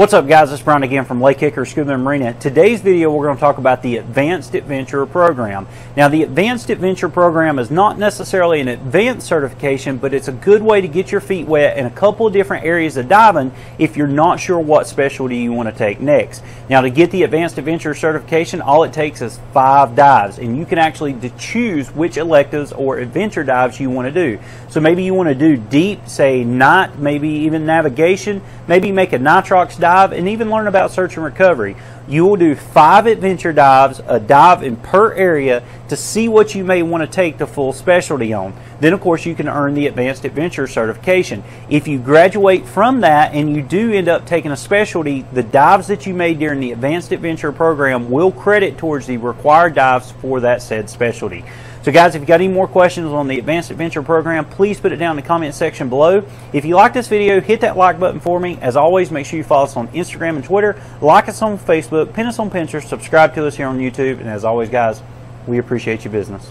What's up, guys? It's Brian again from Lake Hickory Scuba and Marina. Today's video we're going to talk about the Advanced Adventure Program. Now, the Advanced Adventure Program is not necessarily an advanced certification, but it's a good way to get your feet wet in a couple of different areas of diving if you're not sure what specialty you want to take next. Now, to get the Advanced Adventure certification, all it takes is 5 dives, and you can actually choose which electives or adventure dives you want to do. So maybe you want to do deep, say night, maybe even navigation, maybe make a nitrox dive, and even learn about search and recovery. You will do 5 adventure dives, a dive in per area, to see what you may want to take the full specialty on. Then of course you can earn the Advanced Adventure certification. If you graduate from that and you do end up taking a specialty, the dives that you made during the Advanced Adventure program will credit towards the required dives for that said specialty. So guys, if you've got any more questions on the Advanced Adventure program, please put it down in the comment section below. If you like this video, hit that like button for me. As always, make sure you follow us on Instagram and Twitter, like us on Facebook, pin us on Pinterest, subscribe to us here on YouTube, and as always, guys, we appreciate your business.